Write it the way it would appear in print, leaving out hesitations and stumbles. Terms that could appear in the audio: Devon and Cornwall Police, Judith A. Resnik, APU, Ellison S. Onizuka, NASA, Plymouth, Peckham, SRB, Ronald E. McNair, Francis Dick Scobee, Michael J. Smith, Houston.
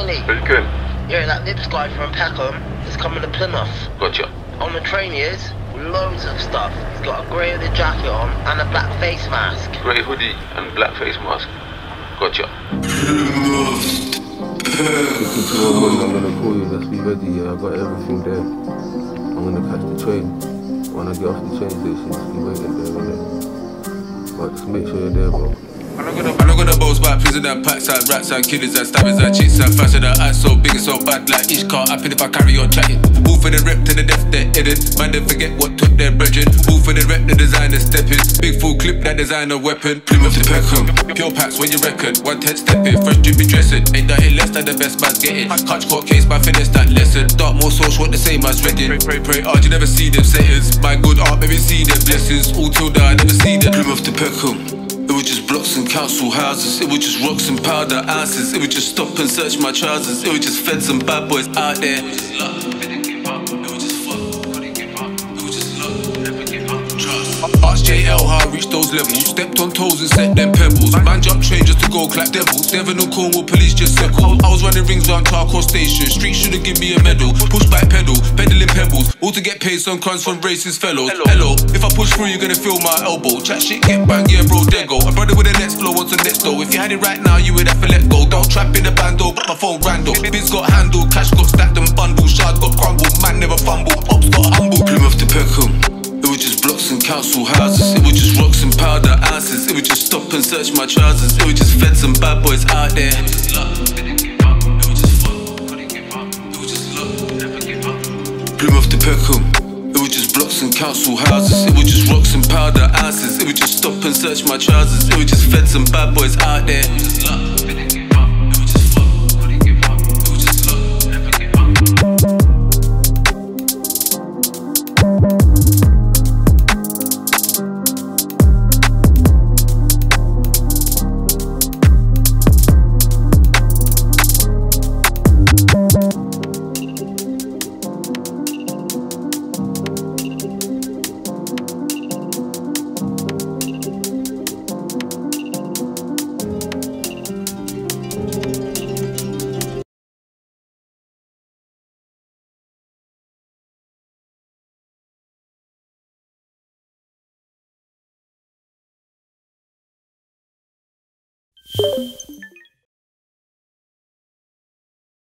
Johnny. Who's good? Yeah, that Nibs guy from Peckham is coming to Plymouth. Gotcha. On the train he is, with loads of stuff. He's got a grey hooded jacket on and a black face mask. Grey hoodie and black face mask. Gotcha. I'm gonna call you, let's be ready, yeah, I got everything there. I'm gonna catch the train. When I get off the train station, just be waiting there, innit? But just make sure you're there, bro. I look at the balls back, prisons and packs out, rats and killers and stabbers and chicks and fashion and ass so big and so bad, like each car happen if I carry on chatting. All for the rep to the death they're hidden, man they forget what took their brethren. All for the rep, the designer stepping, big full clip that designer weapon. Plymouth to Peckham, pure packs when you reckon, one head stepping, fresh drippy dressing, ain't nothing less than the best man's getting. Hutch caught case by finesse that lesson, dark more source what the same as Reading. Pray hard you never see them settings, my good art maybe see their blessings, all till die I never see them. Plymouth to Peckham. It was just blocks and council houses, it was just rocks and powder asses, it was just stop and search my trousers, it was just feds and bad boys out there. It was just luck, didn't give up, it was just fuck, couldn't give up, it was just luck, never give up, trust. Ask JL how I reached those levels, stepped on toes and set them pebbles. Man jumped train just to go clap devils, Devon and Cornwall police just circled. I was running rings round Charcoal Station, street shouldn't give me a medal, push back pedal, peddling pebbles, all to get paid some crumbs from racist fellows. Hello, if I push through you're gonna feel my elbow, chat shit get bang, yeah bro there go. A brother with the next flow wants the next though, if you had it right now you would have to let go. Don't trap in the bando, but my phone rando, biz got handled, cash got stacked and bundled, shard got crumbled, man never fumbled, ops got humbled. Plymouth to Peckham, it was just blocks and council houses, it was just rocks and powder asses, it was just stop and search my trousers, it was just feds and bad boys out there. It was just luck, didn't give up, it was just fuck, couldn't give up, it was just luck, never give up. Plymouth to Peckham. It was just blocks and council houses, it was just rocks and powder asses, it was just stop and search my trousers, it was just feds and bad boys out there. It was just luck, didn't give up, it was just fuck, couldn't give up, it was just luck, never give you